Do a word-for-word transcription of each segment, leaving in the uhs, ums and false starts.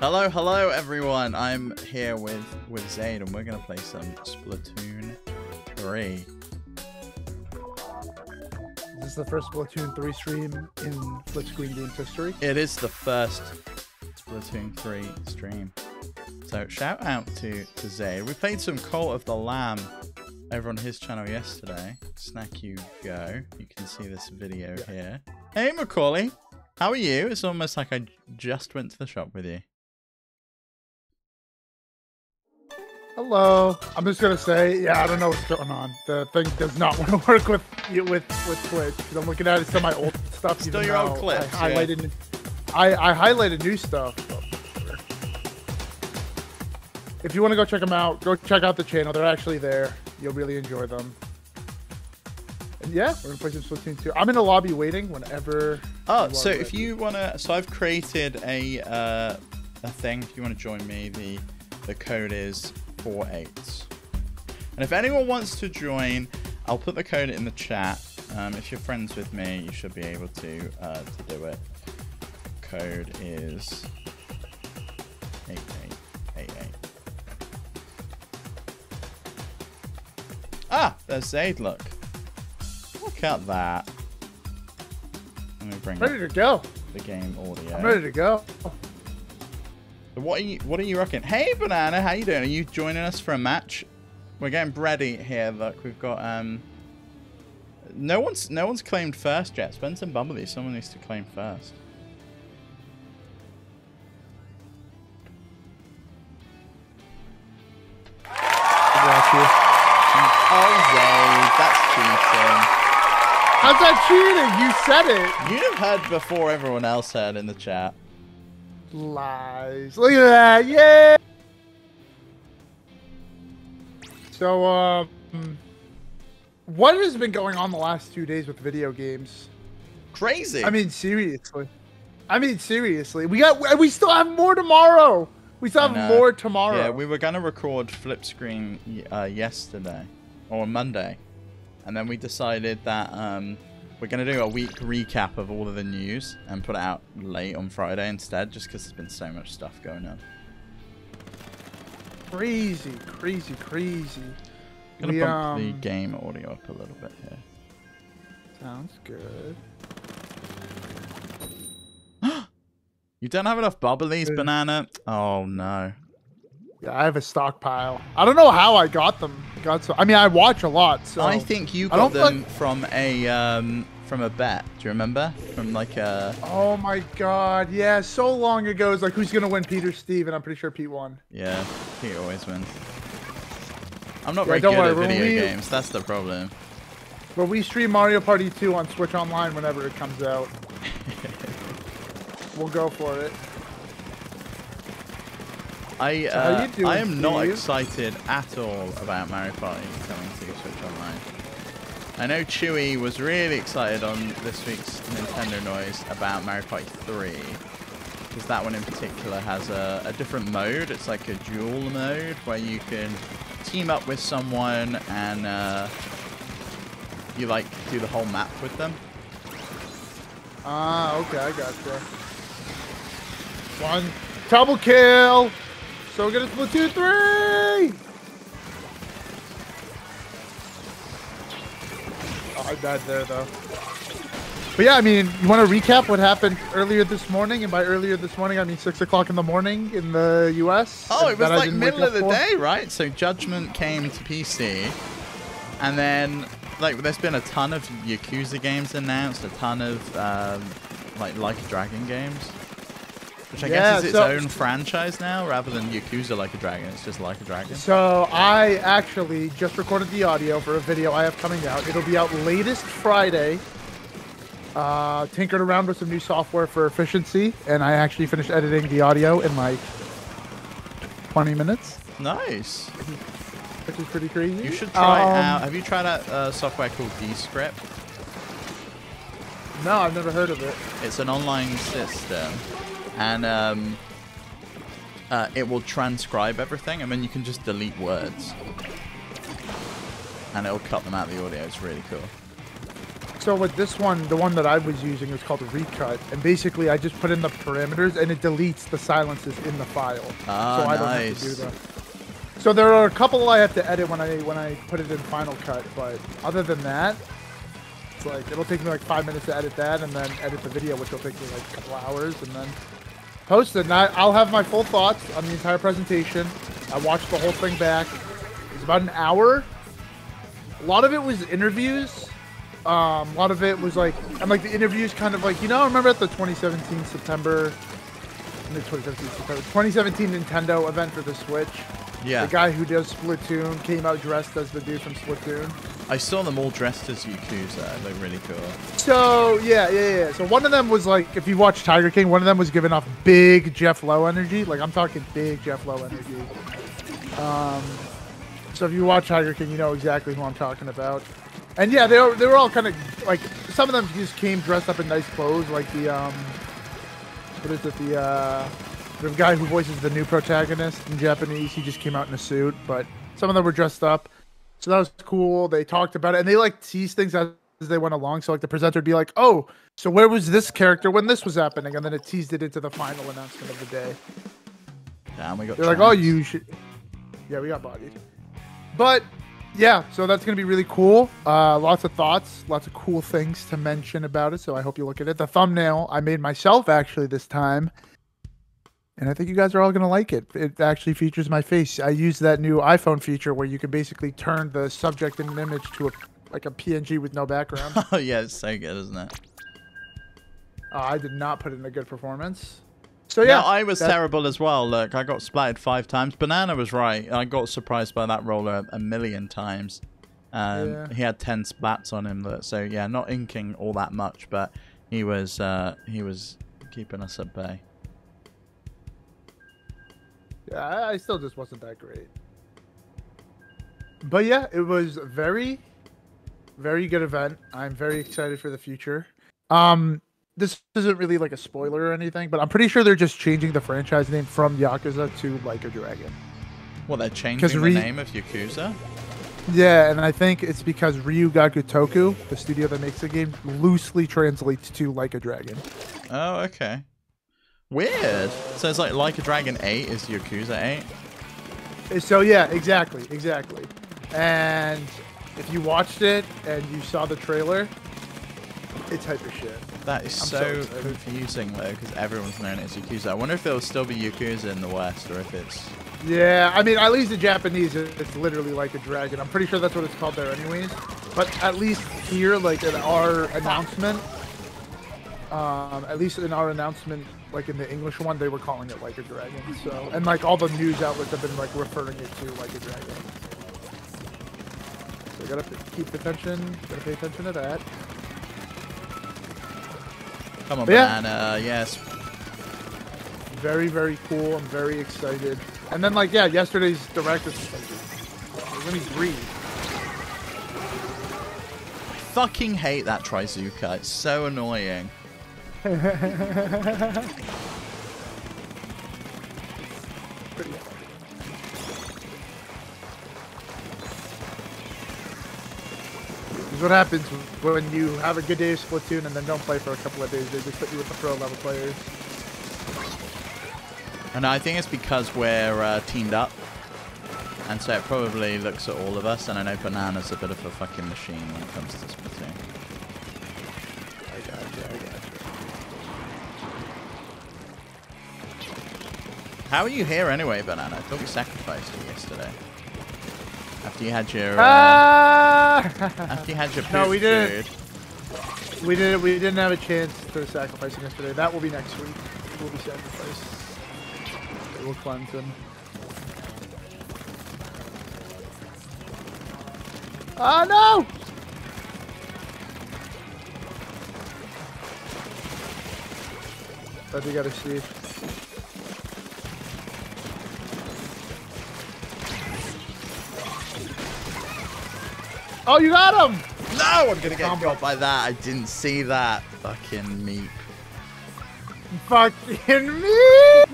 Hello, hello everyone. I'm here with with Zayd, and we're gonna play some Splatoon three. Is this the first Splatoon three stream in Flip Screen Games history? It is the first Splatoon three stream. So shout out to to Zayd. We played some Cult of the Lamb over on his channel yesterday. Snack you go. You can see this video yeah. here. Hey Macaulay, how are you? It's almost like I just went to the shop with you. Hello. I'm just gonna say, yeah, I don't know what's going on. The thing does not want to work with you with with Twitch. Cause I'm looking at some of my old stuff. Still your old clips. I highlighted, yeah. I, I highlighted new stuff. If you want to go check them out, go check out the channel. They're actually there. You'll really enjoy them. And yeah, we're gonna play some Splatoon two. I'm in the lobby waiting. Whenever. Oh, so if you wanna, so I've created a uh, a thing. If you wanna join me, the the code is. four eights. And if anyone wants to join, I'll put the code in the chat. Um, if you're friends with me, you should be able to, uh, to do it. Code is eight eight eight eight. Ah, there's Zayd. Look, look at that. Let me bring ready to go. The game audio. I'm ready to go. What are you? What are you rocking? Hey, Banana, how you doing? Are you joining us for a match? We're getting bready here. Look, we've got um. No one's no one's claimed first yet. Spence and Bumblebee. Someone needs to claim first. Got you. Oh, Zayd, that's cheating. How's that cheating? You said it. You'd have heard before everyone else heard in the chat. Lies. Look at that. Yeah. So, um, what has been going on the last two days with video games? Crazy. I mean, seriously. I mean, seriously. We got. We still have more tomorrow. We still have more tomorrow. Yeah, we were gonna record Flip Screen uh, yesterday or Monday, and then we decided that um. We're going to do a week recap of all of the news and put it out late on Friday instead, just because there's been so much stuff going on. Crazy, crazy, crazy. I'm going to bump um, the game audio up a little bit here. Sounds good. You don't have enough bubblies, Banana? Oh, no. Yeah, I have a stockpile. I don't know how I got them. God, so I mean, I watch a lot. So I think you got them like... from a um, from a bet. Do you remember? From like a. Oh my God! Yeah, so long ago. It's like, who's gonna win, Pete or Steve? And I'm pretty sure Pete won. Yeah, Pete always wins. I'm not yeah, very good worry, at video we... games. That's the problem. But we stream Mario Party two on Switch Online whenever it comes out. We'll go for it. I uh, so doing, I am Steve? Not excited at all about Mario Party coming to Switch Online. I know Chewy was really excited on this week's Nintendo Noise about Mario Party three, because that one in particular has a, a different mode. It's like a duel mode where you can team up with someone and uh, you like do the whole map with them. Ah, okay, I gotcha. One double kill. So we're gonna Splatoon three! Oh, I died there though. But yeah, I mean, you wanna recap what happened earlier this morning? And by earlier this morning, I mean six o'clock in the morning in the U S. Oh, it was like middle of the day, right? So Judgment came to P C. And then, like, there's been a ton of Yakuza games announced, a ton of, um, like, Like a Dragon games. Which I yeah, guess is its so, own franchise now, rather than Yakuza Like a Dragon. It's just Like a Dragon. So I actually just recorded the audio for a video I have coming out. It'll be out latest Friday. Uh, tinkered around with some new software for efficiency, and I actually finished editing the audio in like twenty minutes. Nice. Which is pretty crazy. You should try um, out. Have you tried out a software called Descript? No, I've never heard of it. It's an online system. And um, uh, it will transcribe everything, and then you can just delete words. And it'll cut them out of the audio. It's really cool. so with this one, the one that I was using is called Recut, and basically I just put in the parameters and it deletes the silences in the file. Ah, so I nice. Don't have to do that. So there are a couple I have to edit when I when I put it in Final Cut, but other than that, it's like it'll take me like five minutes to edit that, and then edit the video, which will take me like a couple hours, and then post it. And I, I'll have my full thoughts on the entire presentation. I watched the whole thing back. It was about an hour. A lot of it was interviews. Um, a lot of it was like, and like the interviews kind of like, you know, I remember at the twenty seventeen September, the twenty seventeen September, twenty seventeen Nintendo event for the Switch. Yeah. The guy who does Splatoon came out dressed as the dude from Splatoon. I saw them all dressed as Yakuza. They're really cool. So, yeah, yeah, yeah. So one of them was like, if you watch Tiger King, one of them was giving off big Jeff Lowe energy. Like, I'm talking big Jeff Lowe energy. Um, so if you watch Tiger King, you know exactly who I'm talking about. And yeah, they were, they were all kind of, like, some of them just came dressed up in nice clothes, like the, um, what is it, the, uh, the guy who voices the new protagonist in Japanese, he just came out in a suit, but some of them were dressed up, so that was cool. They talked about it, and they, like, teased things as they went along, so, like, the presenter would be like, oh, so where was this character when this was happening, and then it teased it into the final announcement of the day. Damn, we got They're chance. Like, oh, you should, yeah, we got bodied. But... yeah, so that's going to be really cool. Uh, lots of thoughts, lots of cool things to mention about it, so I hope you look at it. The thumbnail I made myself, actually, this time, and I think you guys are all going to like it. It actually features my face. I used that new iPhone feature where you can basically turn the subject and an image to a, like a P N G with no background. Oh, yeah, it's so good, isn't it? Uh, I did not put in a good performance. So yeah, no, I was terrible as well. Look, I got splatted five times. Banana was right. I got surprised by that roller a million times. Um, yeah. He had ten splats on him. Look, so yeah, not inking all that much, but he was uh, he was keeping us at bay. Yeah, I still just wasn't that great. But yeah, it was a very, very good event. I'm very excited for the future. Um. This isn't really like a spoiler or anything, but I'm pretty sure they're just changing the franchise name from Yakuza to Like a Dragon. Well, they're changing the name of Yakuza? Yeah, and I think it's because Ryu Ga Gotoku, the studio that makes the game, loosely translates to Like a Dragon. Oh, okay. Weird. So it's like Like a Dragon eight is Yakuza eight? So yeah, exactly, exactly. And if you watched it and you saw the trailer, it's hype as shit. That is so, so confusing though, because everyone's known it as Yakuza. I wonder if there'll still be Yakuza in the West, or if it's... yeah, I mean, at least in Japanese, it's literally Like a Dragon. I'm pretty sure that's what it's called there anyways. But at least here, like in our announcement, um, at least in our announcement, like in the English one, they were calling it Like a Dragon. So, and like all the news outlets have been like referring it to Like a Dragon. So you gotta keep attention, gotta pay attention to that. Come on, yeah. Banana, yes. Very, very cool. I'm very excited. And then, like, yeah, yesterday's direct was like, let me breathe. I fucking hate that Trizuka. It's so annoying. Is what happens when you have a good day of Splatoon and then don't play for a couple of days. They just put you with the pro level players. And I think it's because we're uh, teamed up, and so it probably looks at all of us. And I know Banana's a bit of a fucking machine when it comes to Splatoon. I got you, I got you. How are you here anyway, Banana? I thought we sacrificed you yesterday. After you had your, uh, ah! after you had your no, we didn't. Food. We didn't. We didn't have a chance to sacrifice yesterday. That will be next week. It will be sacrificed. It will cleanse him. Oh no! But we gotta see. Oh, you got him! No, I'm gonna get combo. Got by that. I didn't see that. Fucking meep. Fucking meep!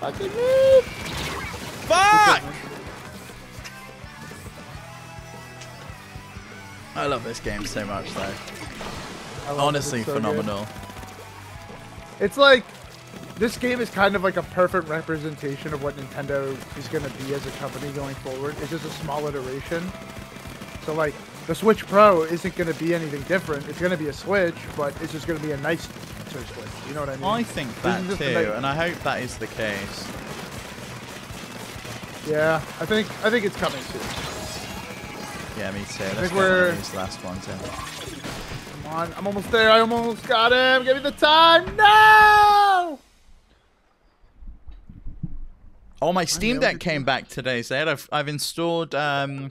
Fucking meep! Fuck! I love this game so much, though. Honestly, so phenomenal. Good. It's like, this game is kind of like a perfect representation of what Nintendo is going to be as a company going forward. It's just a small iteration. So, like, the Switch Pro isn't going to be anything different. It's going to be a Switch, but it's just going to be a nice Switch. You know what I mean? I think that, too, and I hope that is the case. Yeah, I think I think it's coming soon. Yeah, me too. Let's I think we're... these last ones in. Come on, I'm almost there. I almost got him. Give me the time. No! Oh, my Steam Deck came back today, Zayd. I've, I've installed um,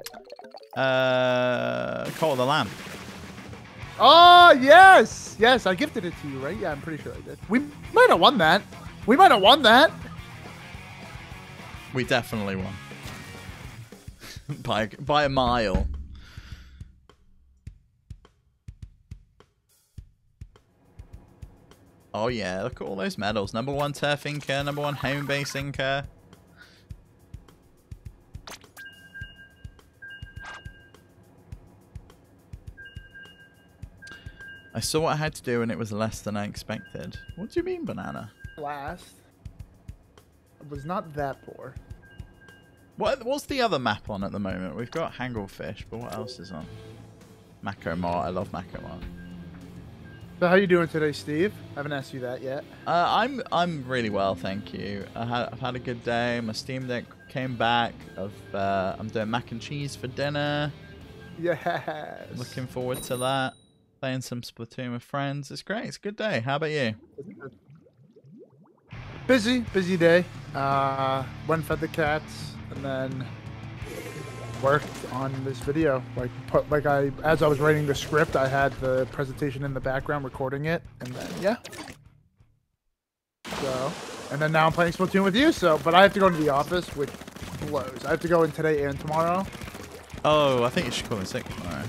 uh, Cult of the Lamb. Oh, yes. Yes, I gifted it to you, right? Yeah, I'm pretty sure I did. We might have won that. We might have won that. We definitely won. by, by a mile. Oh, yeah. Look at all those medals. Number one Turf Inca, number one Home Base Inca. I saw what I had to do and it was less than I expected. What do you mean, Banana? Last. It was not that poor. What? What's the other map on at the moment? We've got Hanglefish, but what else is on? Mako Mart. I love Mako Mart. So how you doing today, Steve? I haven't asked you that yet. Uh, I'm I'm really well, thank you. I had, I've had a good day. My Steam Deck came back. I've, uh, I'm doing mac and cheese for dinner. Yes. Looking forward to that. Playing some Splatoon with friends. It's great. It's a good day. How about you? Busy, busy day. Uh, went fed the cats and then worked on this video. Like, put, like I, as I was writing the script, I had the presentation in the background recording it, and then yeah. So, and then now I'm playing Splatoon with you. So, but I have to go into the office, which blows. I have to go in today and tomorrow. Oh, I think you should call me sick tomorrow.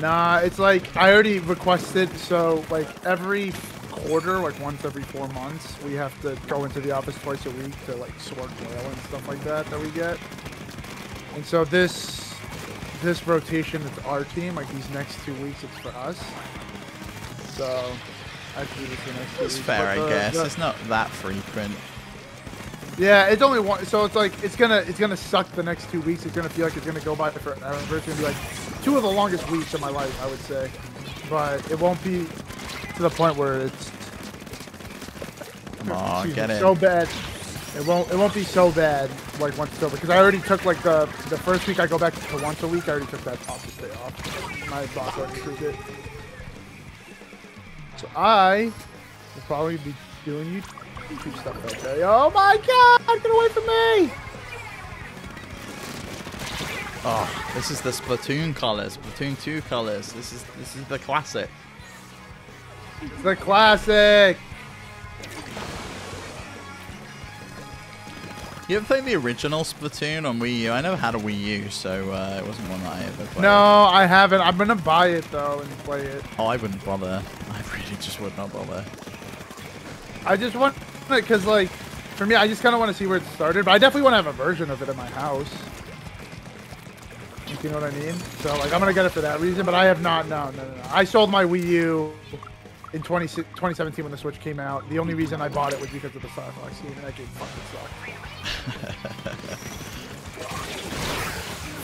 Nah, it's like I already requested. So, like every quarter, like once every four months, we have to go into the office twice a week to like sort mail and stuff like that that we get. And so this this rotation, it's our team. Like these next two weeks, it's for us. So I do this the next. That's two fair, weeks. I the, guess. The, it's not that frequent. Yeah, it's only one. So it's like it's gonna it's gonna suck the next two weeks. It's gonna feel like it's gonna go by forever. It's gonna be like two of the longest weeks of my life, I would say. But it won't be to the point where it's. Come on, geez, get it. So bad. It won't. It won't be so bad like once it's over because I already took like the the first week I go back to once a week. I already took that office day off. My boss already approved it. So I will probably be doing YouTube stuff that day. Oh my God! Get away from me! Oh, this is the Splatoon colors. Splatoon two colors. This is this is the classic. It's the classic. You ever played the original Splatoon on Wii U? I never had a Wii U, so uh, it wasn't one that I ever played. No, I haven't. I'm going to buy it, though, and play it. Oh, I wouldn't bother. I really just would not bother. I just want it, because, like, for me, I just kind of want to see where it started, but I definitely want to have a version of it in my house. You know what I mean? So, like, I'm going to get it for that reason, but I have not. No, no, no, no. I sold my Wii U in twenty seventeen when the Switch came out. The only reason I bought it was because of the Star Fox game, and that game fucking sucked.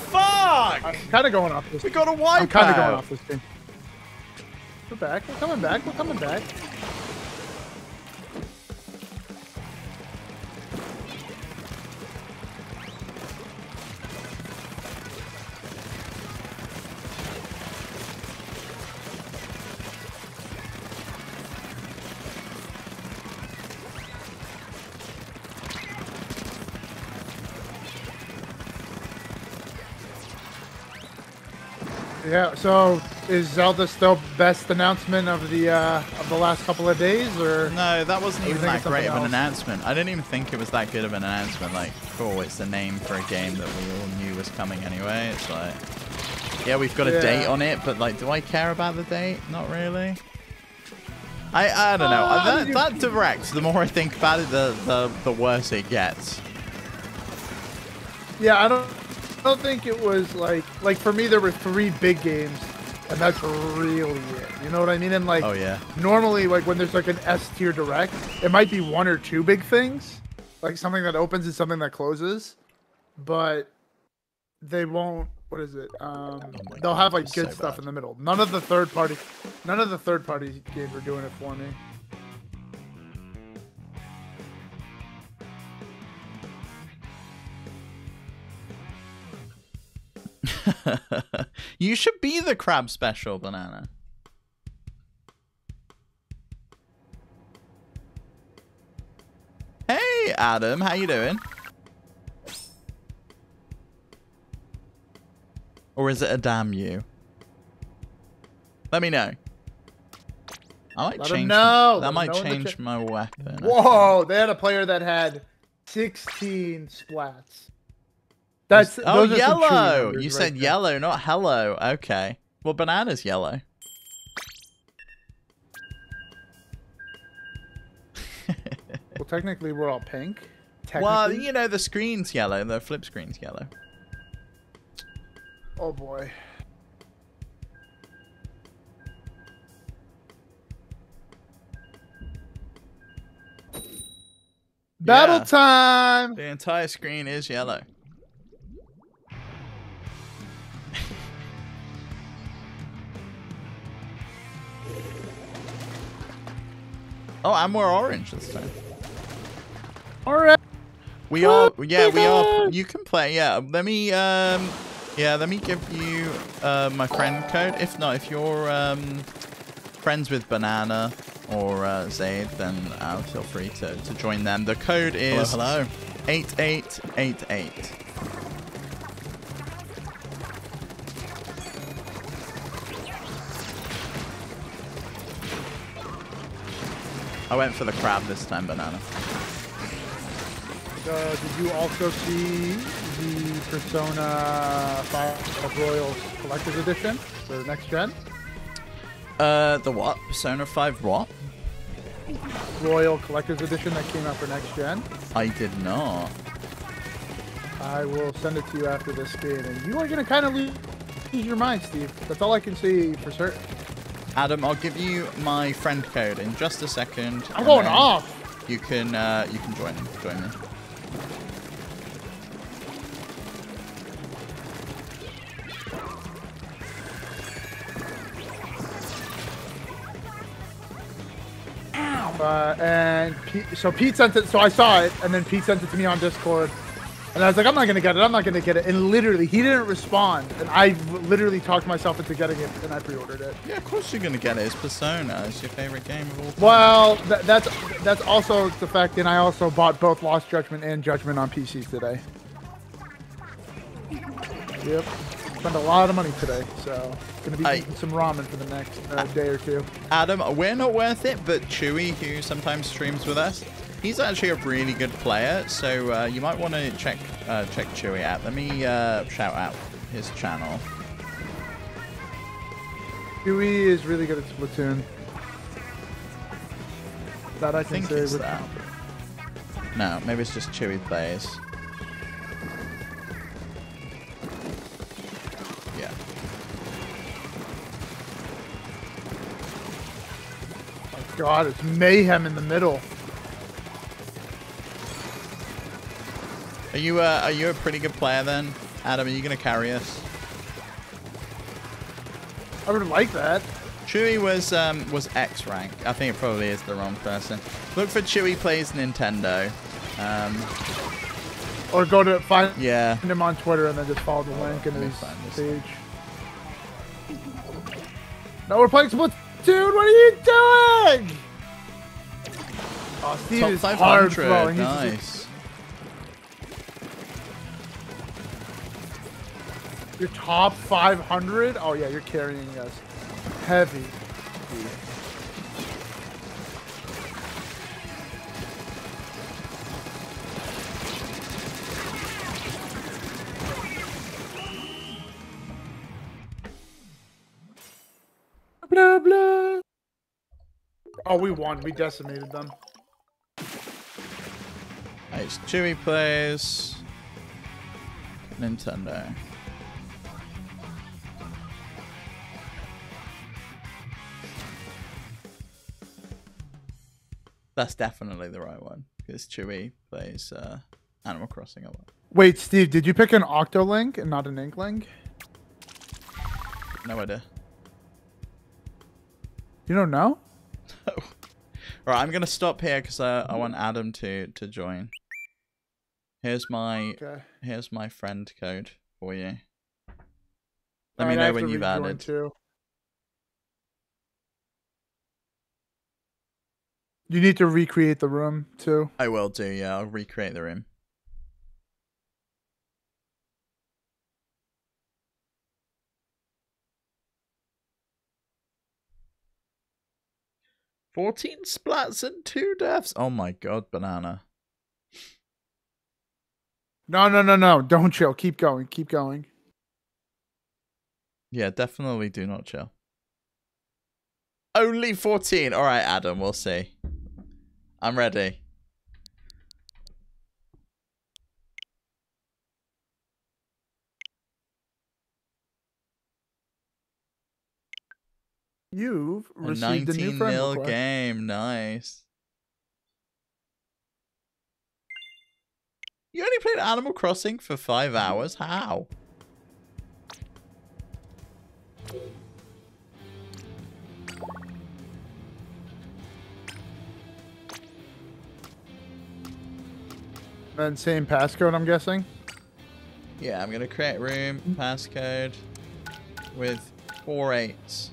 Fuck! I'm kind of going off this. We got a wipeout. I'm kind of going off this thing. We're back. We're coming back. We're coming back. Yeah, so is Zelda still best announcement of the uh, of the last couple of days, or no? That wasn't even that great of an announcement. I didn't even think it was that good of an announcement. Like, cool, it's the name for a game that we all knew was coming anyway. It's like, yeah, we've got a yeah. date on it, but like, do I care about the date? Not really. I I don't know. Uh, that, that direct. The more I think about it, the the the worse it gets. Yeah, I don't. don't think it was like, like for me, there were three big games, and that's really it. You know what I mean? And like, oh, yeah. Normally, like when there's like an S tier direct, it might be one or two big things, like something that opens and something that closes, but they won't. What is it? Um, oh they'll have like good so stuff bad. in the middle. None of the third party, none of the third party games are doing it for me. You should be the crab special, Banana. Hey, Adam, how you doing? Or is it a damn you? Let me know. I might Let change. My, that Let might change my weapon. Whoa! They had a player that had sixteen splats. That's oh yellow. You said right yellow, there. Not hello. Okay. Well, Banana's yellow. Well, technically, we're all pink. Well, you know, the screen's yellow. The flip screen's yellow. Oh boy. Battle yeah. time! The entire screen is yellow. Oh, I'm more orange this time. Alright. We are yeah, we are you can play, yeah. Let me um Yeah, let me give you uh, my friend code. If not, if you're um, friends with Banana or uh, Zayd, then uh, feel free to, to join them. The code is hello, hello. eight eight eight eight. I went for the crab this time, Banana. Uh, did you also see the Persona five Royal Collector's Edition for next gen? Uh, the what? Persona five what? Royal Collector's Edition that came out for next gen. I did not. I will send it to you after this game, and you are going to kind of lose your mind, Steve. That's all I can see for certain. Adam, I'll give you my friend code in just a second. I'm going off. You can uh, you can join join me. Uh, and Pete, so Pete sent it, so I saw it, and then Pete sent it to me on Discord, and I was like, I'm not gonna get it, I'm not gonna get it, and literally, he didn't respond, and I literally talked myself into getting it, and I pre-ordered it. Yeah, of course you're gonna get it, it's Persona, it's your favorite game of all time. Well, th that's, that's also the fact, and I also bought both Lost Judgment and Judgment on P C today. Yep, spent a lot of money today, so... Gonna be I, eating some ramen for the next uh, day or two. Adam, we're not worth it, but Chewy, who sometimes streams with us, he's actually a really good player. So uh, you might want to check uh, check Chewy out. Let me uh, shout out his channel. Chewy is really good at Splatoon. That I, I think is that. No, maybe it's just Chewy plays. God, it's mayhem in the middle. Are you uh, are you a pretty good player then, Adam? Are you gonna carry us? I would like that. Chewy was um, was X rank. I think it probably is the wrong person. Look for Chewy plays Nintendo, um, or go to find yeah. him on Twitter and then just follow the oh, link in his page. Now we're playing Splatoon. Dude, what are you doing? Oh, Steve Top is hard throwing. Nice. Just... Your top five hundred? Oh, yeah, you're carrying us. Heavy. Blah, blah. Oh, we won. We decimated them. Nice. Chewy plays. Nintendo. That's definitely the right one, because Chewie plays uh, Animal Crossing a lot. Wait, Steve, did you pick an Octolink and not an Inklink? No idea. You don't know? No. Right, I'm going to stop here because uh, I want Adam to, to join. Here's my okay. here's my friend code for you. Let All me right, know when you've added. Too. You need to recreate the room too. I will do, yeah. I'll recreate the room. fourteen splats and two deaths. Oh my god, Banana. No, no, no, no. Don't chill. Keep going. Keep going. Yeah, definitely do not chill. Only fourteen. All right, Adam. We'll see. I'm ready. You've received a new friend request. A nineteen nil game. Nice. You only played Animal Crossing for five hours? How? And same passcode, I'm guessing? Yeah, I'm going to create room, passcode, with four eights.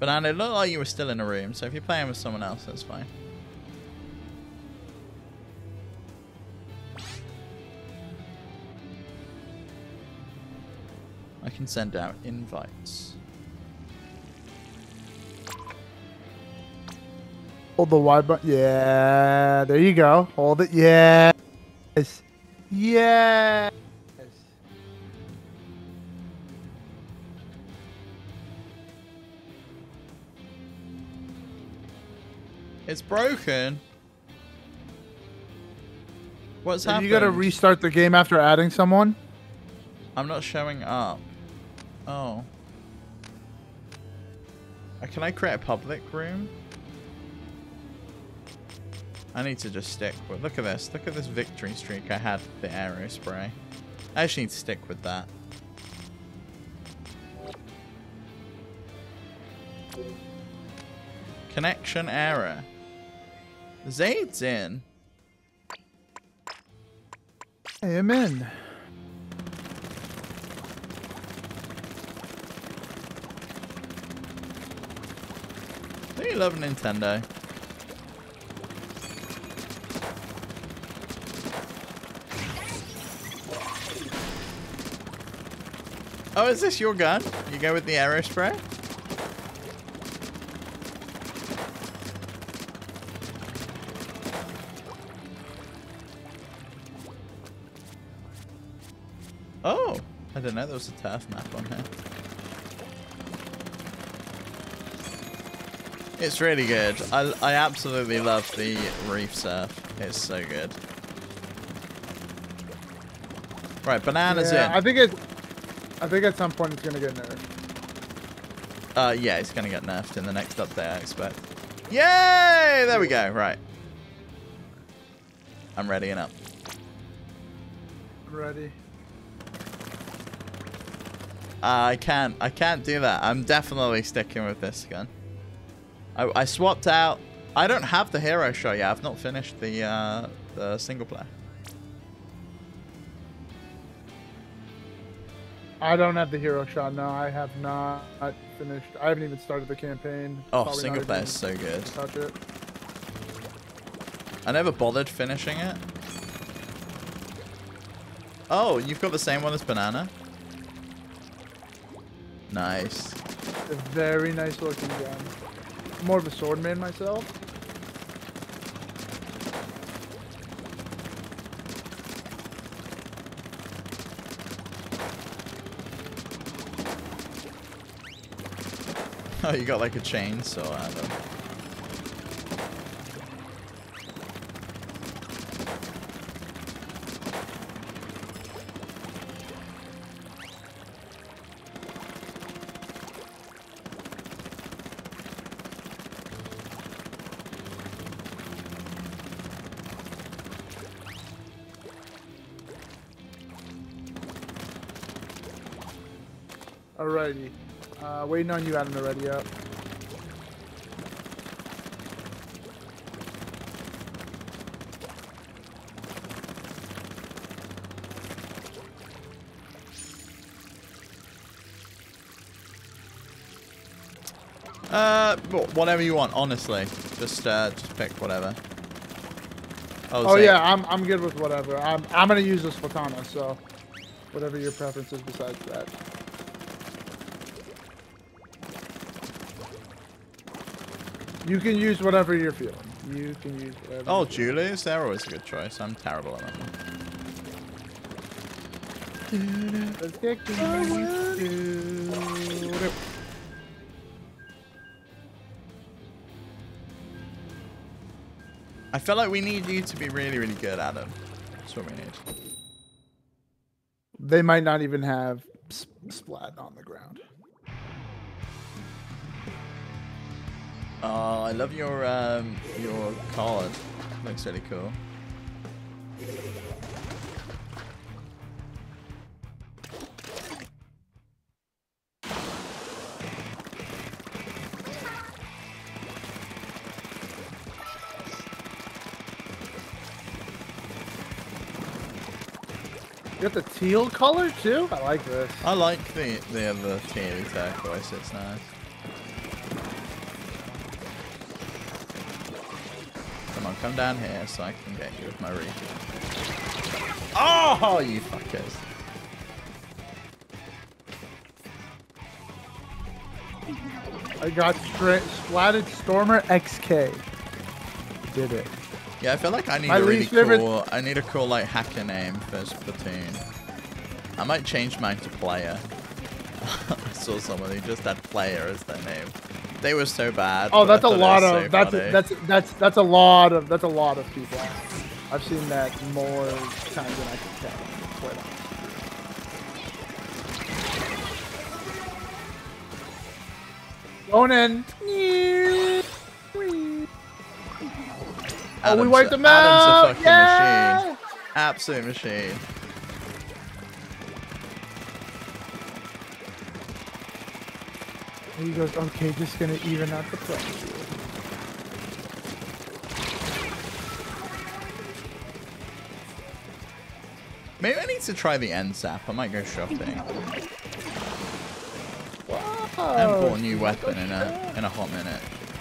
But I know it looked like you were still in a room, so if you're playing with someone else, that's fine. I can send out invites. Hold the Y button. Yeah, there you go. Hold it. Yes. Yes. It's broken. What's happened? You gotta restart the game after adding someone? I'm not showing up. Oh. Can I create a public room? I need to just stick with... Look at this. Look at this victory streak I had with the Aero Spray. I actually need to stick with that. Connection error. Zayd's in. I am in. Don't you love Nintendo? Oh, is this your gun? You go with the Aero Spray? Oh, I didn't know there was a turf map on here. It's really good. I, I absolutely love the reef surf. It's so good. Right, Banana's yeah, in. I think it. I think at some point it's going to get nerfed. Uh, yeah, it's going to get nerfed in the next update, I expect. Yay! There we go. Right. I'm ready and up. Ready. Uh, I can't. I can't do that. I'm definitely sticking with this gun. I, I swapped out. I don't have the hero shot yet. I've not finished the, uh, the single player. I don't have the hero shot. No, I have not finished. I haven't even started the campaign. Oh, probably single player is so good. Touch it. I never bothered finishing it. Oh, you've got the same one as Banana. Nice. A very nice looking gun. I'm more of a sword man myself. Oh, you got like a chainsaw out of it. Alrighty. Uh, waiting on you, Adam, to ready up. Uh, whatever you want, honestly. Just, uh, just pick whatever. Oh, oh yeah, I'm, I'm good with whatever. I'm, I'm gonna use this Platana, so whatever your preference is besides that. You can use whatever you're feeling. You can use whatever. Oh, Julie's? They're always a good choice. I'm terrible at that one. I feel like we need you to be really, really good at it. That's what we need. They might not even have Splat on the ground. Oh, I love your um, your card. Looks really cool. You got the teal color too? I like this. I like the the other teal turquoise, it's nice. Come on, come down here so I can get you with my reef. Oh, you fuckers. I got splatted Stormer X K. Did it. Yeah, I feel like I need my a really cool, I need a cool like hacker name for Splatoon. I might change mine to Player. I saw someone who just had Player as their name. They were so bad. Oh, that's a lot of so that's a, that's that's that's a lot of that's a lot of people. I've seen that more times than I can tell. Quite often. Going in. Adam's, oh, we wiped them out! Adam's a fucking yeah! machine. Absolute machine. And he goes, okay, just gonna even out the play. Maybe I need to try the end sap. I might go shopping. I haven't bought a new weapon in a, in a hot minute.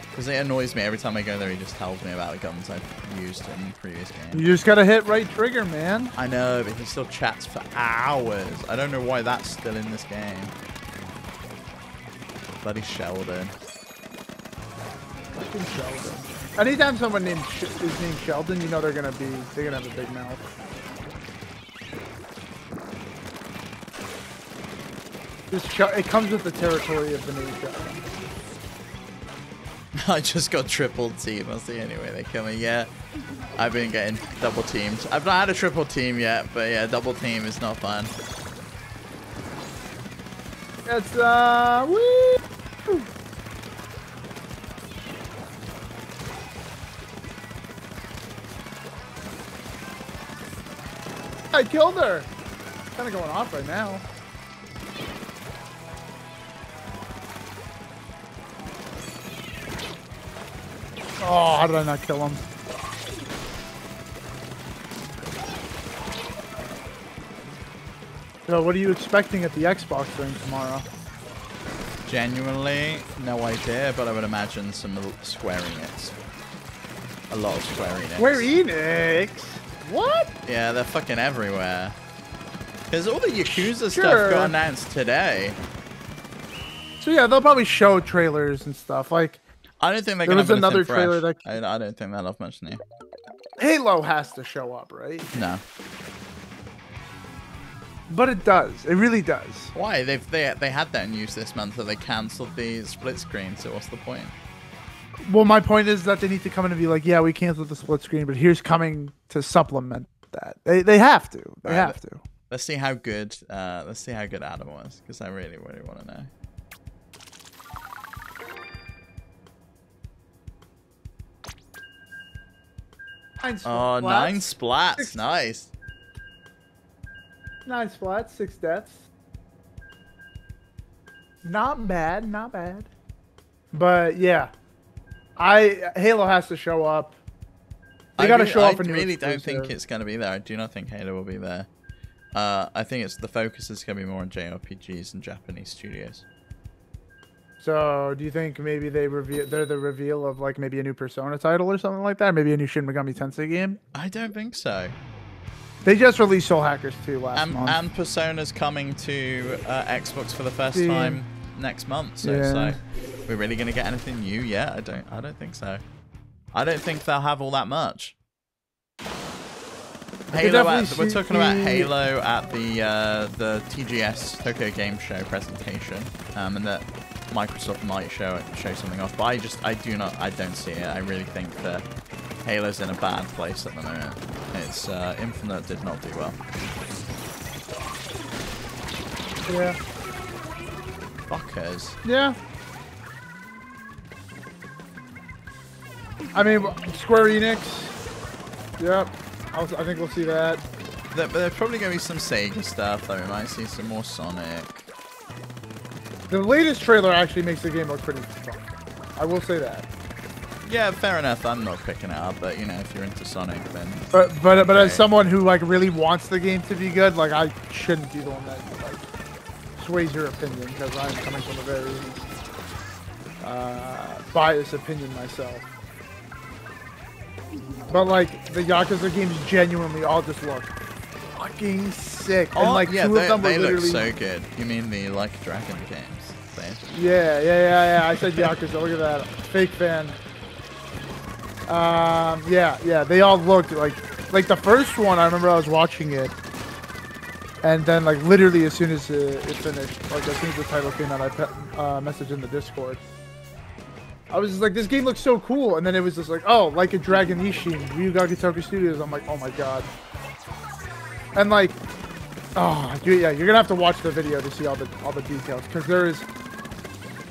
Because it annoys me every time I go there, he just tells me about guns I've used in previous games. You just gotta hit right trigger, man. I know, but he still chats for hours. I don't know why that's still in this game. Bloody Sheldon. Fucking Sheldon. Anytime someone named Sh is named Sheldon, you know they're gonna be they're gonna have a big mouth. This Sh it comes with the territory of the name Sheldon. I just got triple team. That's the only way they come in. Yeah, I've been getting double teamed. I've not had a triple team yet, but yeah, double team is not fun. That's uh, woo! I killed her. Kind of going off right now. Oh, how did I not kill him? So, what are you expecting at the Xbox thing tomorrow? Genuinely, no idea, but I would imagine some Square Enix. A lot of Square Enix. Square Enix? What? Yeah, they're fucking everywhere. Because all the Yakuza sure. stuff got announced today. So, yeah, they'll probably show trailers and stuff. Like, I don't think they're going to have another trailer fresh. That I, I don't think they'll have much new. Halo has to show up, right? No. But it does. It really does. Why? They've, they they had that news this month that they cancelled the split screen, so what's the point? Well, my point is that they need to come in and be like, yeah, we cancelled the split screen, but here's coming to supplement that. They, they have to. They right, have to. Let's see how good, uh, let's see how good Adam was, because I really, really want to know. Nine oh, splats. nine splats. Six. Nice. Nine splats, six deaths. Not bad, not bad. But yeah, I Halo has to show up. They got to really, show up. I really don't think it's going to be there. I do not think Halo will be there. Uh, I think it's the focus is going to be more on J R P Gs and Japanese studios. So, do you think maybe they reveal they're the reveal of like maybe a new Persona title or something like that? Maybe a new Shin Megami Tensei game? I don't think so. They just released Soul Hackers two last and, month. And Persona's coming to uh, Xbox for the first yeah. time next month. So, yeah. so we're really gonna get anything new yet? I don't. I don't think so. I don't think they'll have all that much. Halo. At the, we're talking about Halo at the uh, the T G S Tokyo Game Show presentation, um, and that Microsoft might show show something off. But I just I do not I don't see it. I really think that Halo's in a bad place at the moment. It's uh, Infinite did not do well. Yeah. Fuckers. Yeah. I mean, Square Enix. Yep. I'll, I think we'll see that. There, there's probably going to be some Sega stuff, though. We might see some more Sonic. The latest trailer actually makes the game look pretty fun. I will say that. Yeah, fair enough. I'm not picking it up, but you know, if you're into Sonic, then. But but okay. but as someone who like really wants the game to be good, like I shouldn't be the one that like sways your opinion because I'm coming from a very uh, biased opinion myself. But like the Yakuza games genuinely all just look fucking sick, oh, and like yeah, two of them they were literally. They look so good. You mean the Like a Dragon games? Yeah, yeah, yeah, yeah. I said Yakuza. Look at that, fake fan. Um, yeah, yeah. They all looked like, like the first one. I remember I was watching it, and then like literally as soon as it, it finished, like as soon as the title came out, I put uh, messaged in the Discord. I was just like, this game looks so cool, and then it was just like, oh, Like a Dragon Ishin, Ryu Ga Gotoku Studios. I'm like, oh my god. And like, oh, dude, yeah, you're gonna have to watch the video to see all the all the details, because there is,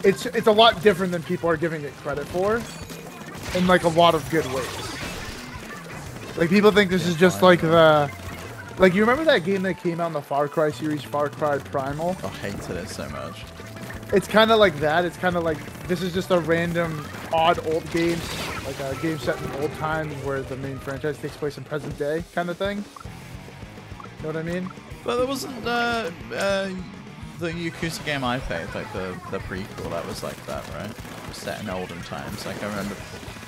it's it's a lot different than people are giving it credit for, in like a lot of good ways. Like people think this is just like the, like you remember that game that came out in the Far Cry series, Far Cry Primal? I hated it so much. It's kind of like that. It's kind of like this is just a random, odd old game, like a game set in old times where the main franchise takes place in present day, kind of thing. You know what I mean? But there wasn't uh, uh, the Yakuza game I played, like the the prequel that was like that, right? It was set in olden times. Like I remember,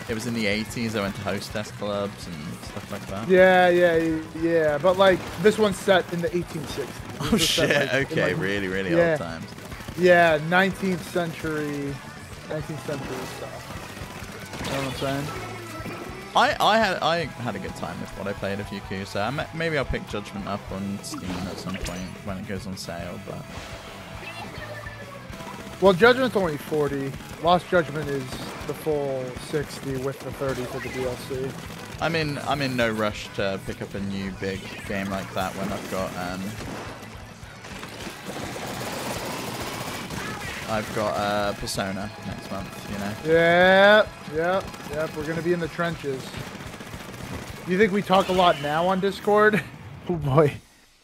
it was in the eighties. I went to hostess clubs and stuff like that. Yeah, yeah, yeah. But like this one's set in the eighteen sixties. Oh shit! Set, like, okay, like, really, really yeah. old times. Yeah, nineteenth century, nineteenth century stuff. You know what I'm saying? I, I had I had a good time with what I played of Yakuza. So I, maybe I'll pick Judgment up on Steam at some point when it goes on sale. But well, Judgment's only forty. Lost Judgment is the full sixty with the thirty for the D L C. I'm in I'm in no rush to pick up a new big game like that when I've got um. I've got uh, Persona next month, you know? Yep, yep, yep. We're going to be in the trenches. You think we talk a lot now on Discord? Oh, boy.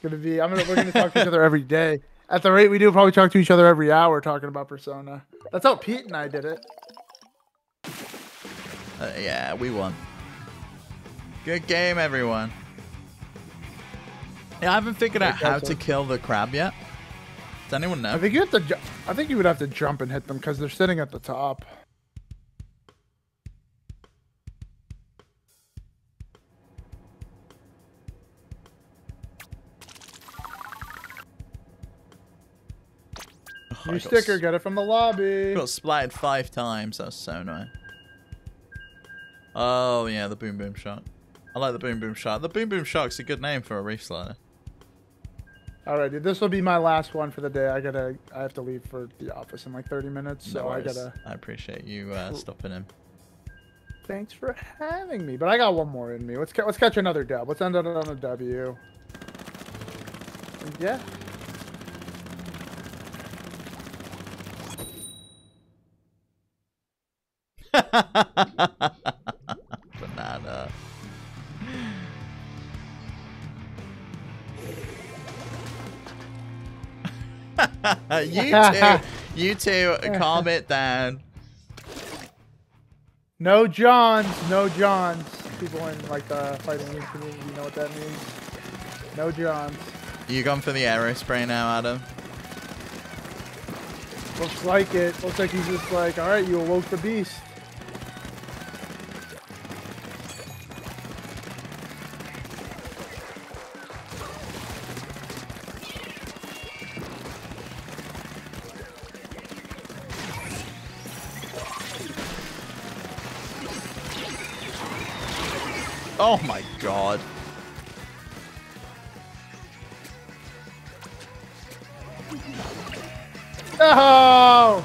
Gonna be, I'm gonna, we're going to talk to each other every day. At the rate we do, probably talk to each other every hour talking about Persona. That's how Pete and I did it. Uh, yeah, we won. Good game, everyone. Yeah, I haven't figured out how to kill the crab yet. Does anyone know? I think you have to. Ju I think you would have to jump and hit them because they're sitting at the top. Oh, New got sticker, got it from the lobby. Got splatted five times. That's so nice. Oh yeah, the boom boom shark. I like the boom boom shark. The boom boom shark's a good name for a reef slider. Alright, dude, this will be my last one for the day. I gotta, I have to leave for the office in like thirty minutes, so no I gotta. I appreciate you uh, stopping in. Thanks for having me, but I got one more in me. Let's let's catch another dub. Let's end it on a W. Yeah. Banana. You two, You two, calm it down. No Johns, no Johns. People in like the fighting game community know what that means. No Johns. You gone for the aero spray now, Adam? Looks like it. Looks like he's just like, all right, you awoke the beast. Oh my god. No! Oh,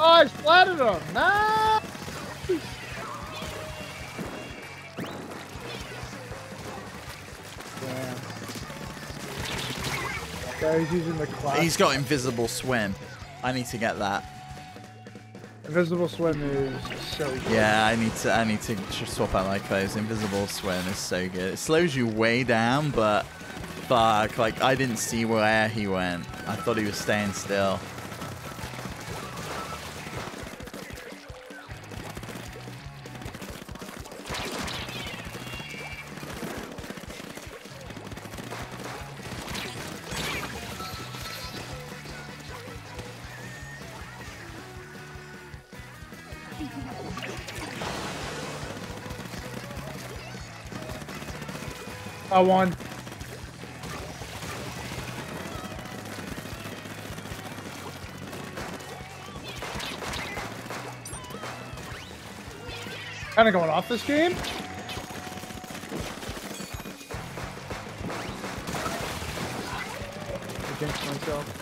I splatted him. No! He's using the class. He's got invisible swim. I need to get that. Invisible swim is so good. Yeah, I need to. I need to swap out my clothes. Invisible swim is so good. It slows you way down, but fuck, like I didn't see where he went. I thought he was staying still. I won. Kind of going off this game. Against myself.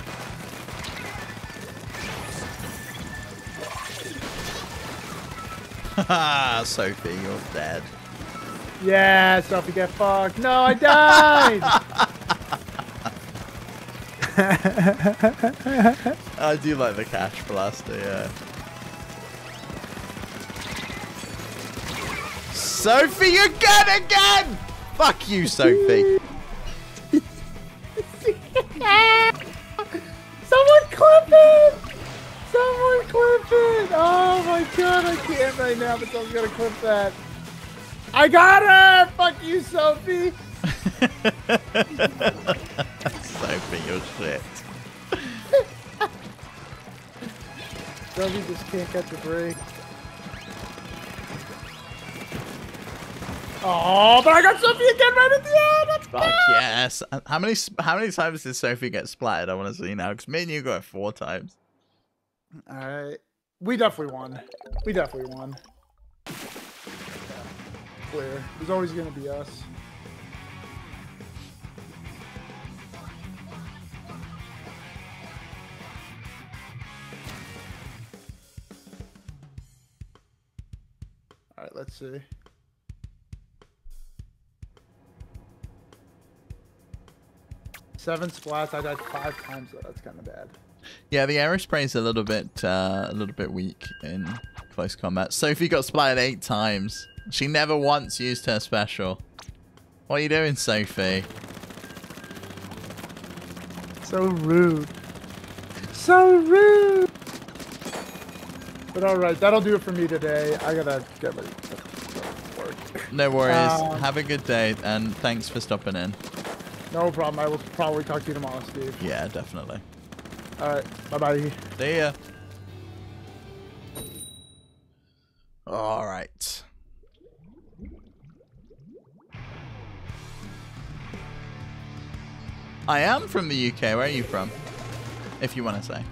Haha, Sophie, you're dead. Yeah, Sophie, get fucked. No, I died! I do like the cash blaster, yeah. Sophie, you got again! Fuck you, Sophie. Someone clip it! Someone clip it! Oh my god, I can't right now, but someone's gonna clip that. I got her! Fuck you, Sophie! Sophie, you're shit. Sophie just can't catch a break. Oh, but I got Sophie again right at the end! That's fuck bad. Yes! How many how many times did Sophie get splattered? I want to see now, because me and you got it four times. All right, we definitely won. We definitely won. Clear. There's always gonna be us. All right, let's see. Seven splats. I died five times though. That's kind of bad. Yeah, the aero spray is a little bit, uh, a little bit weak in close combat. Sophie got splatted eight times. She never once used her special. What are you doing, Sophie? So rude. So rude. But all right, that'll do it for me today. I gotta get ready to work. No worries. Um, Have a good day, and thanks for stopping in. No problem. I will probably talk to you tomorrow, Steve. Yeah, definitely. All right, bye-bye. See ya. All right. I am from the U K. Where are you from? If you want to say.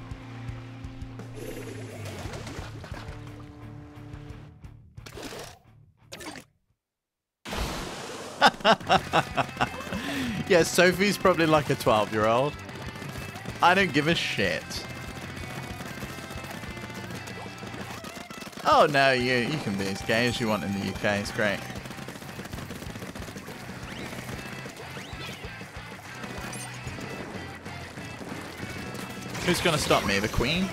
Yeah, Sophie's probably like a twelve-year-old. I don't give a shit. Oh no, you you can be as gay as you want in the U K. It's great. Who's gonna stop me? The Queen?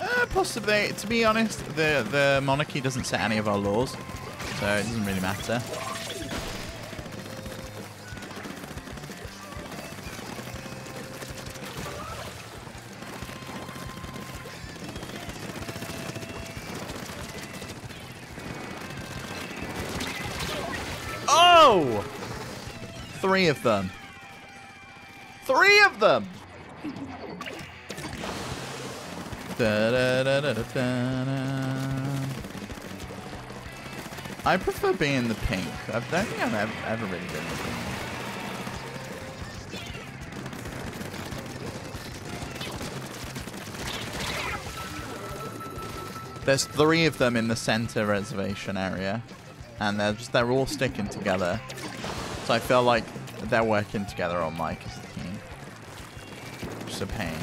Uh, possibly, to be honest, the, the monarchy doesn't set any of our laws, so it doesn't really matter. Three of them. Three of them. Da, da, da, da, da, da. I prefer being in the pink. I don't think I've ever, ever really been in the pink. There's three of them in the center reservation area, and they're just they're all sticking together. So I feel like they're working together on Mike as a team. Just a pain.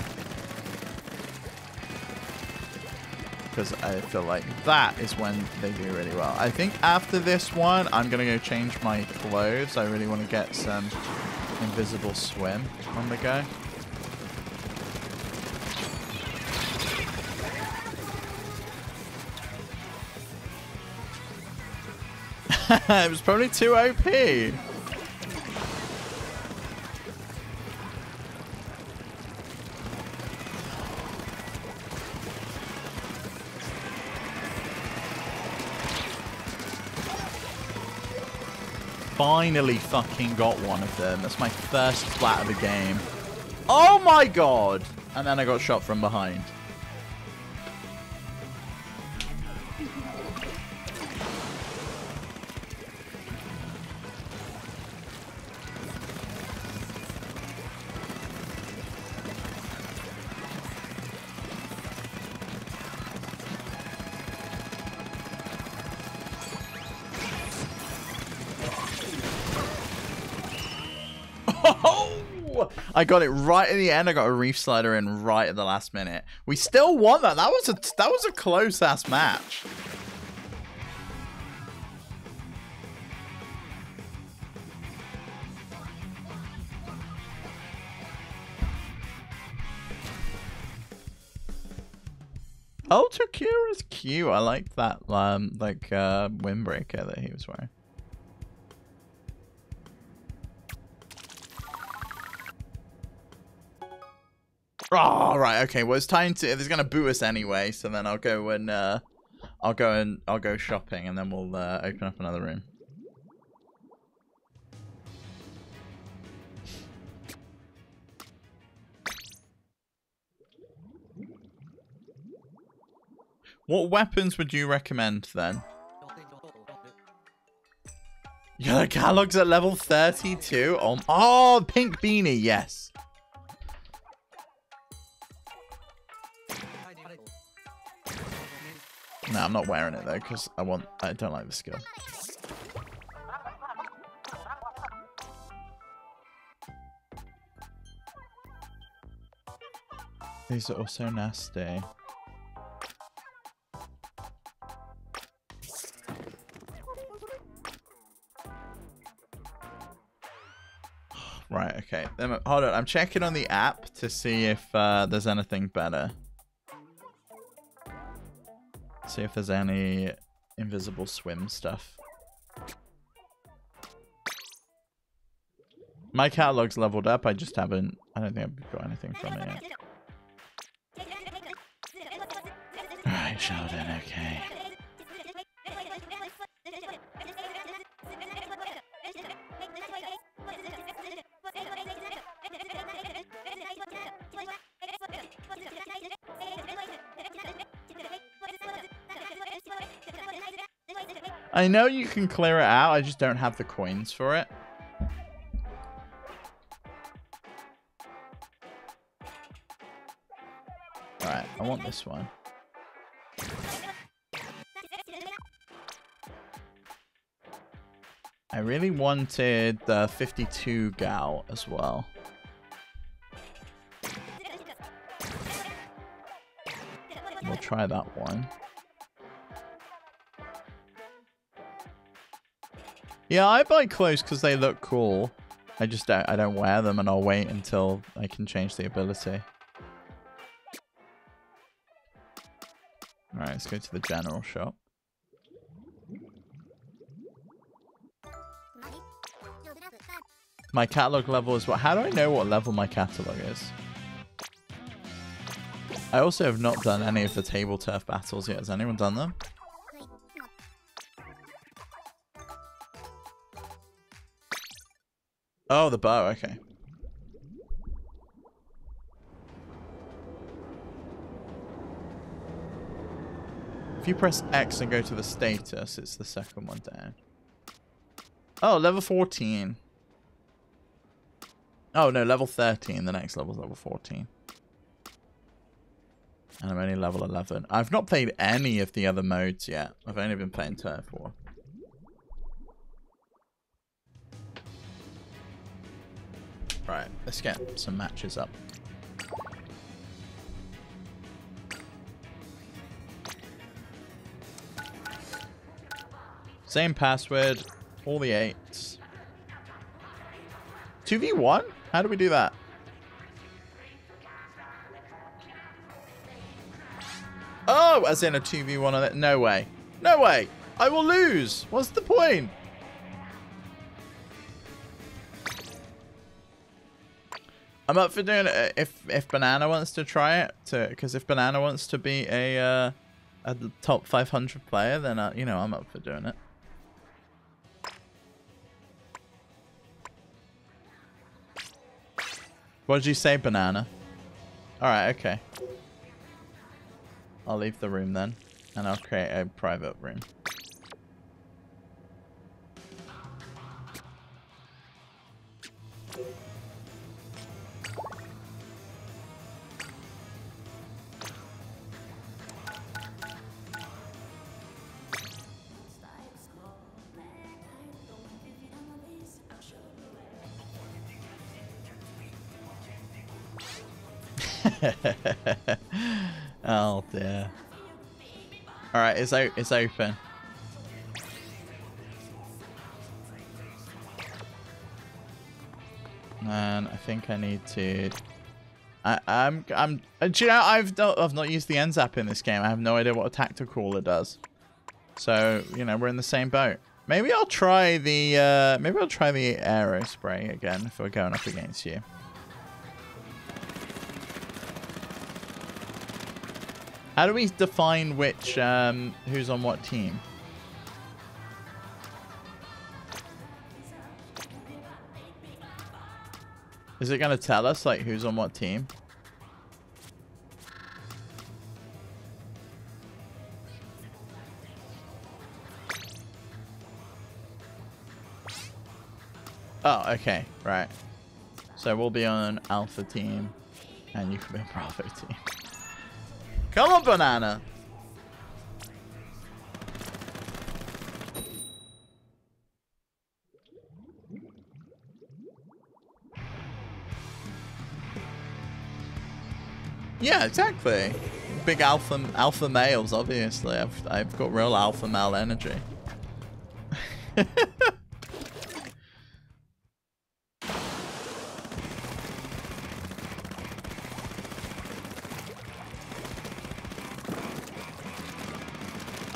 Because I feel like that is when they do really well. I think after this one, I'm going to go change my clothes. I really want to get some invisible swim on the go. It was probably too O P. Finally fucking got one of them. That's my first flat of the game. Oh my god! And then I got shot from behind. I got it right at the end. I got a reef slider in right at the last minute. We still won that. That was a that was a close ass match. Ultra Cure is cute. I like that um like uh, windbreaker that he was wearing. Oh, right, okay, well, it's time to, it's gonna boot us anyway, so then I'll go and, uh, I'll go and, I'll go shopping, and then we'll, uh, open up another room. What weapons would you recommend, then? Your Calog's at level thirty-two? Oh, oh, pink beanie, yes. No, I'm not wearing it though, because I want I don't like the skill. These are also nasty. Right, okay. Hold on, I'm checking on the app to see if uh, there's anything better. See if there's any invisible swim stuff. My catalog's leveled up. I just haven't. I don't think I've got anything from it yet. Alright, Sheldon, okay. I know you can clear it out, I just don't have the coins for it. Alright, I want this one. I really wanted the fifty-two gal as well. We'll try that one. Yeah, I buy clothes because they look cool. I just don't, I don't wear them, and I'll wait until I can change the ability. Alright, let's go to the general shop. My catalog level is what? How do I know what level my catalog is? I also have not done any of the table turf battles yet. Has anyone done them? Oh, the bow, okay. If you press X and go to the status, it's the second one down. Oh, level fourteen. Oh, no, level thirteen. The next level is level fourteen. And I'm only level eleven. I've not played any of the other modes yet. I've only been playing Turf War. Right, let's get some matches up. Same password, all the eights. two v one? How do we do that? Oh, as in a two v one on it? No way. No way! I will lose! What's the point? I'm up for doing it if if Banana wants to try it, to because if Banana wants to be a uh, a top five hundred player, then I, you know, I'm up for doing it. What did you say, Banana? All right, okay. I'll leave the room then, and I'll create a private room. Oh dear. Alright, it's, it's open. And I think I need to... I, I'm... I'm... Do you know, I've not, I've not used the N zap in this game. I have no idea what a tactical crawler does. So, you know, we're in the same boat. Maybe I'll try the... Uh, maybe I'll try the Aero Spray again if we're going up against you. How do we define which, um, who's on what team? Is it going to tell us, like, who's on what team? Oh, okay, right. So we'll be on an alpha team, and you can be a bravo team. Come on, Banana! Yeah, exactly. Big alpha alpha males, obviously. I've, I've got real alpha male energy.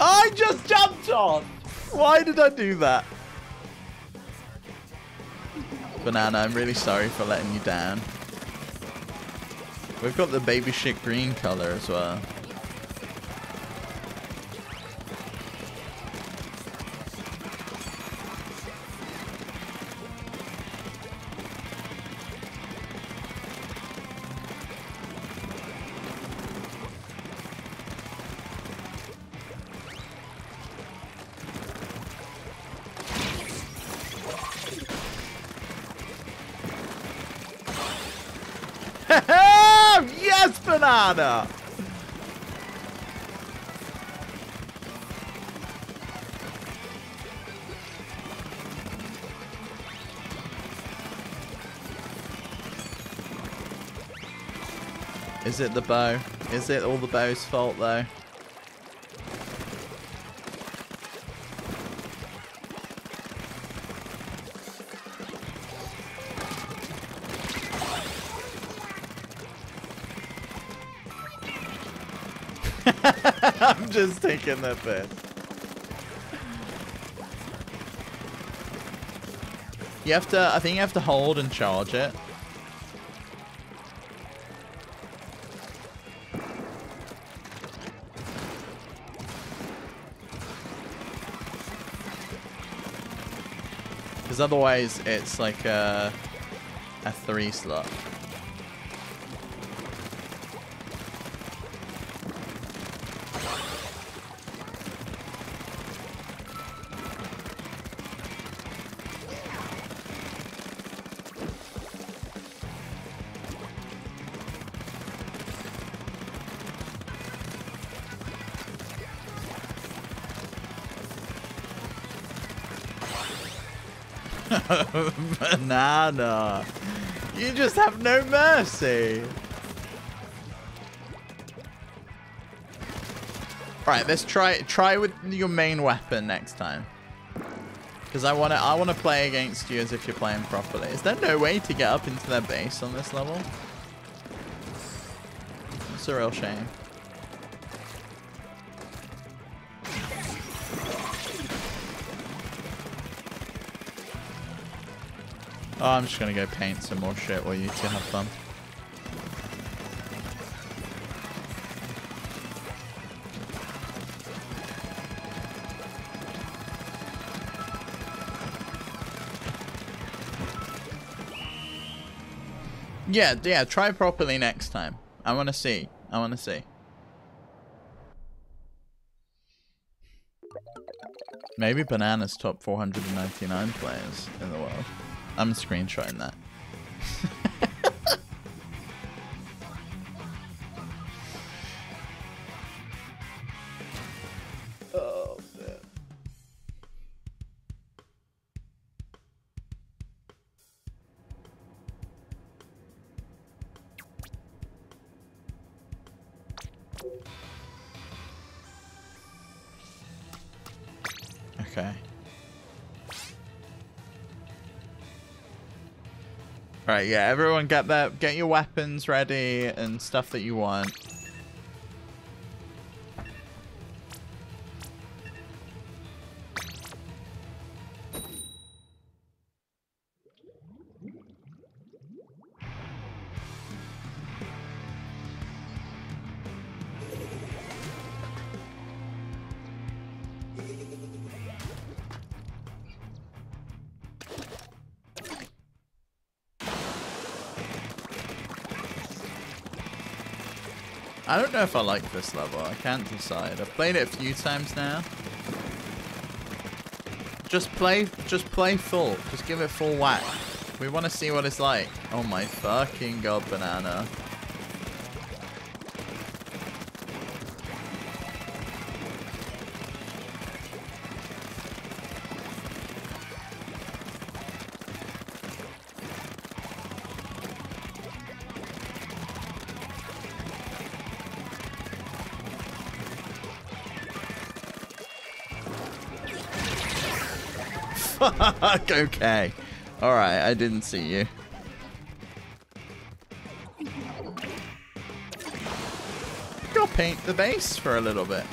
I just jumped on! Why did I do that? Banana, I'm really sorry for letting you down. We've got the baby shit green color as well. Banana. Is it the bow? Is it all the bow's fault though? I'm just taking the piss. You have to, I think you have to hold and charge it. Because otherwise it's like a, a three slot. Banana, you just have no mercy. All right, let's try try with your main weapon next time, because I want to I want to play against you as if you're playing properly. Is there no way to get up into their base on this level? It's a real shame. Oh, I'm just gonna go paint some more shit while you two have fun. Yeah, yeah, try properly next time. I wanna see. I wanna see. Maybe Banana's top four hundred ninety-nine players in the world. I'm screenshotting that. Oh, man. Okay. Right, yeah, everyone get that, get your weapons ready and stuff that you want. I don't know if I like this level. I can't decide. I've played it a few times now. Just play, just play full. Just give it full whack. We want to see what it's like. Oh my fucking god, Banana. Okay. All right, I didn't see you. Go paint the base for a little bit.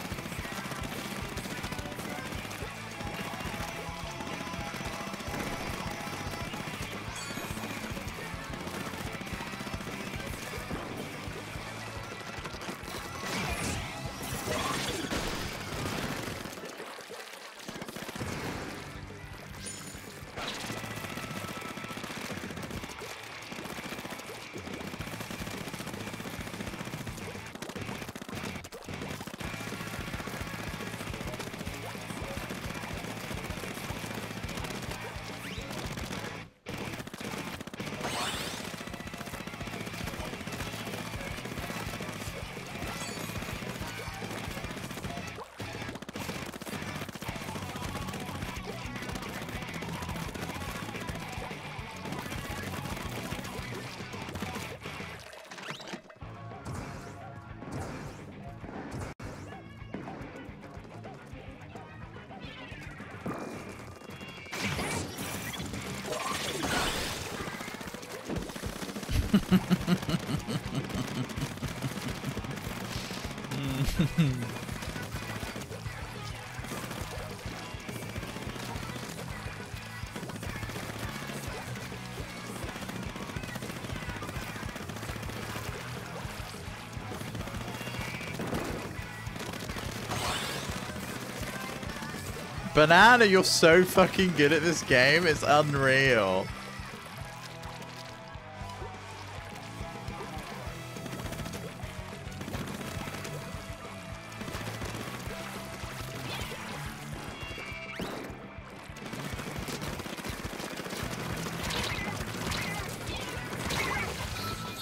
Banana, you're so fucking good at this game, it's unreal.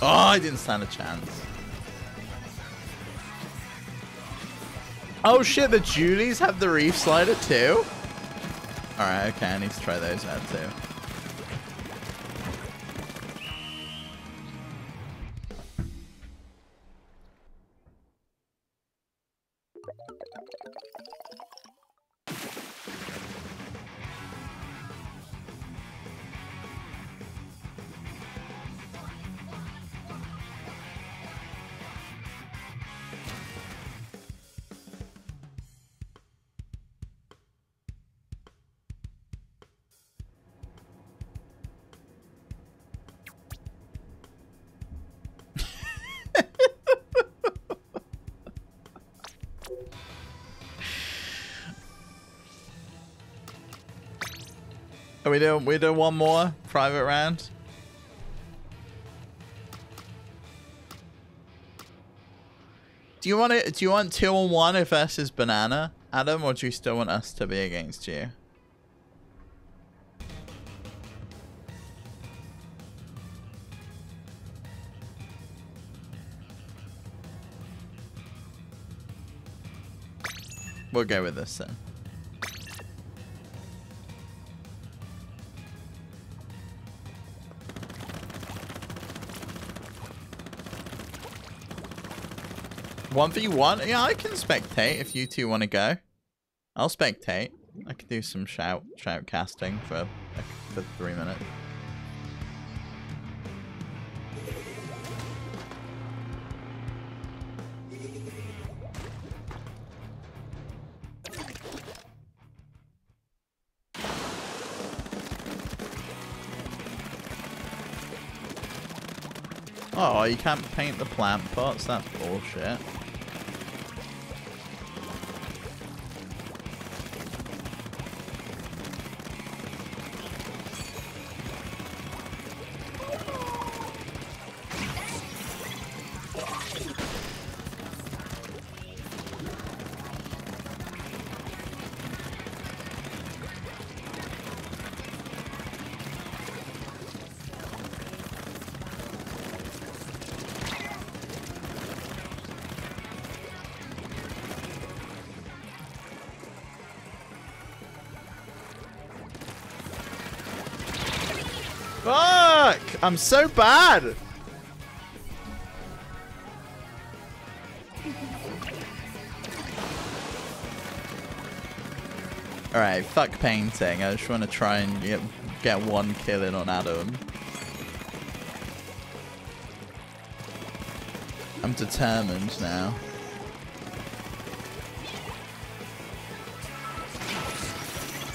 Oh, I didn't stand a chance. Oh shit, the Julies have the reef slider too? Alright, okay, I need to try those out too. We do, we do one more private round. Do you want it? Do you want two on one if versus Banana, Adam, or do you still want us to be against you? We'll go with this then. one v one? Yeah, I can spectate if you two want to go. I'll spectate. I could do some shout shout casting for, for three minutes. Oh, you can't paint the plant pots? That's bullshit. I'm so bad. Alright, fuck painting. I just want to try and get, get one kill in on Adam. I'm determined now.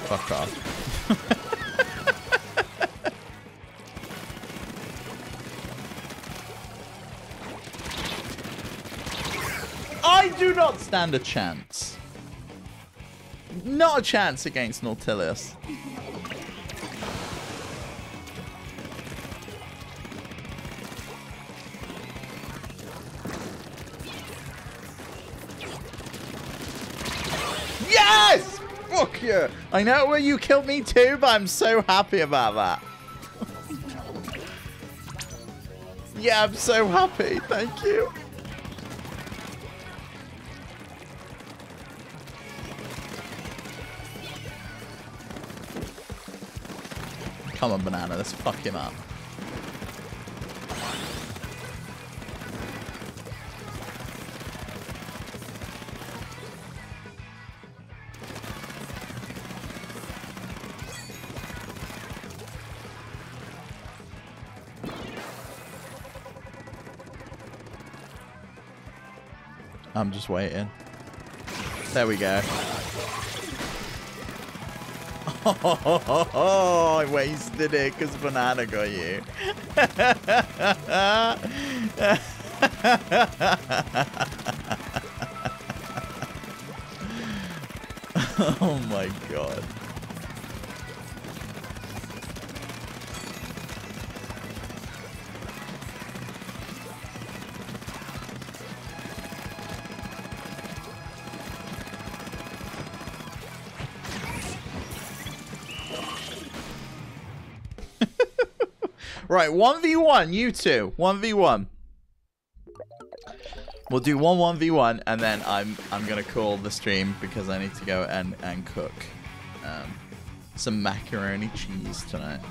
Fuck off. Stand a chance. Not a chance against Nautilus. Yes! Fuck you! I know where you killed me too, but I'm so happy about that. Yeah, I'm so happy. Thank you. Come on, Banana, let's fuck him up. I'm just waiting. There we go. Oh, I wasted it because Banana got you. Oh my god. Right, one v one, you two. one v one. We'll do one one v one, and then I'm I'm gonna call the stream because I need to go and, and cook um, some macaroni cheese tonight.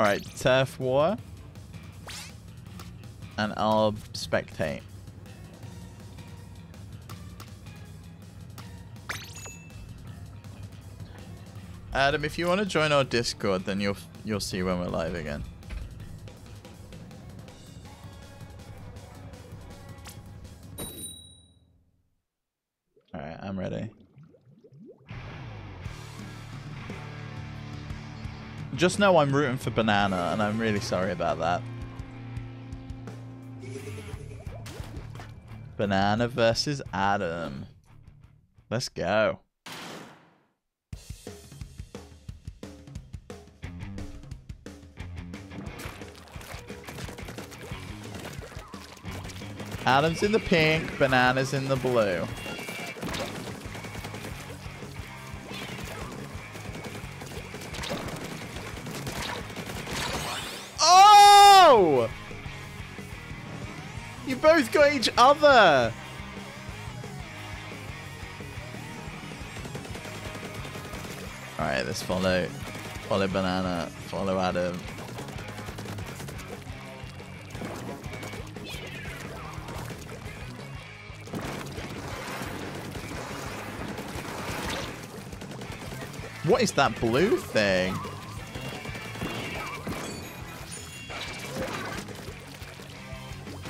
Alright, turf war. And I'll spectate. Adam, if you want to join our Discord, then you'll you'll see when we're live again. Alright, I'm ready. Just know I'm rooting for Banana, and I'm really sorry about that. Banana versus Adam. Let's go. Adam's in the pink, Banana's in the blue. You both got each other. All right, let's follow, follow Banana, follow Adam. What is that blue thing?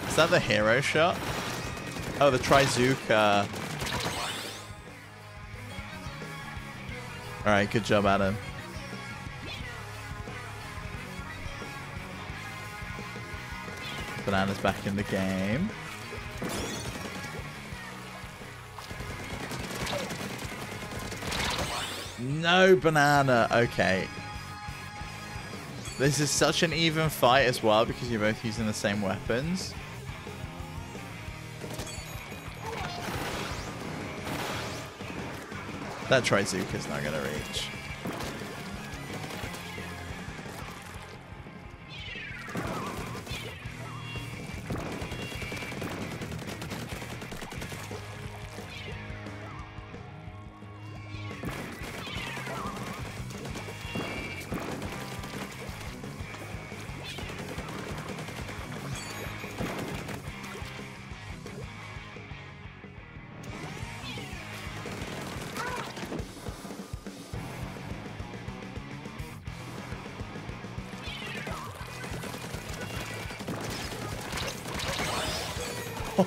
Is that the hero shot? Oh, the Trizuka. Alright, good job, Adam. Banana's back in the game. No, Banana. Okay. This is such an even fight as well because you're both using the same weapons. That Trizuka's not gonna reach.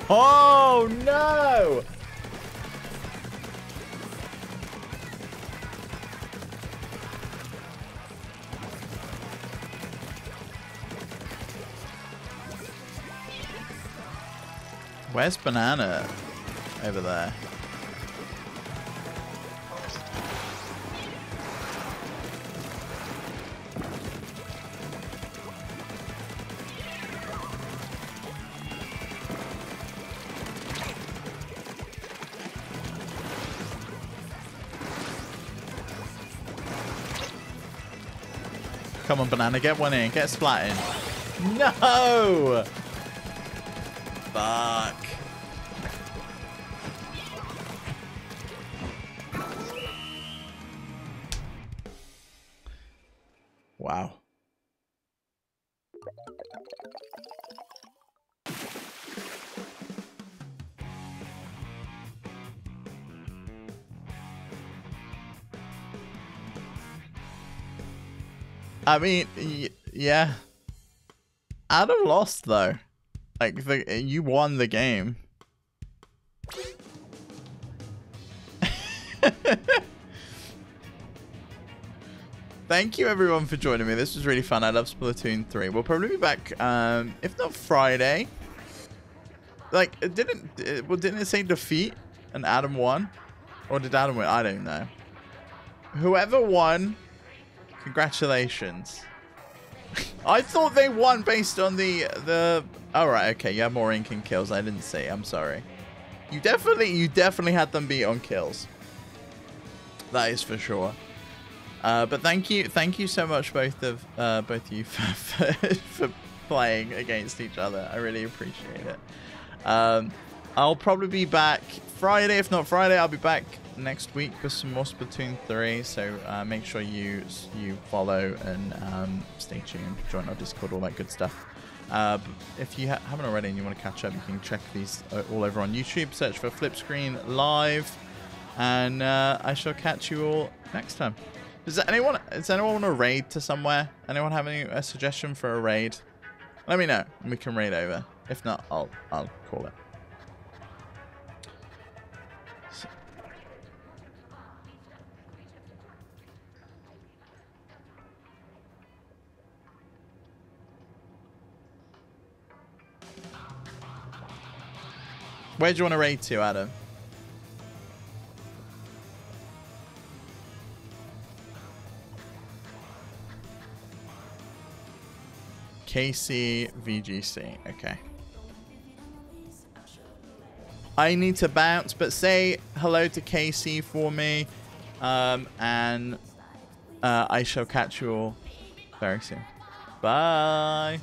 Oh no! Where's Banana? Over there. Come on, Banana, get one in. Get splat in. No! Fuck. Wow. I mean, y yeah. Adam lost though. Like, the, you won the game. Thank you everyone for joining me. This was really fun. I love Splatoon three. We'll probably be back, um, if not Friday. Like, it didn't. It, well, didn't it say defeat and Adam won, or did Adam win? I don't know. Whoever won, congratulations. I thought they won based on the the. All right. Okay. You have more ink and kills. I didn't see. I'm sorry. You definitely, you definitely had them beat on kills. That is for sure. Uh, but thank you, thank you so much, both of uh, both you for, for, for playing against each other. I really appreciate it. Um, I'll probably be back Friday, if not Friday. I'll be back next week with some more Splatoon three. So uh, make sure you you follow and um, stay tuned, join our Discord, all that good stuff. Uh, if you ha haven't already and you want to catch up, you can check these all over on YouTube. Search for Flip Screen Live, and uh, I shall catch you all next time. Does anyone, does anyone want a raid to somewhere? Anyone have any a suggestion for a raid? Let me know, and we can raid over. If not, I'll I'll call it. So. Where do you want to raid to, Adam? K C V G C, okay. I need to bounce, but say hello to K C for me, um, and uh, I shall catch you all very soon. Bye.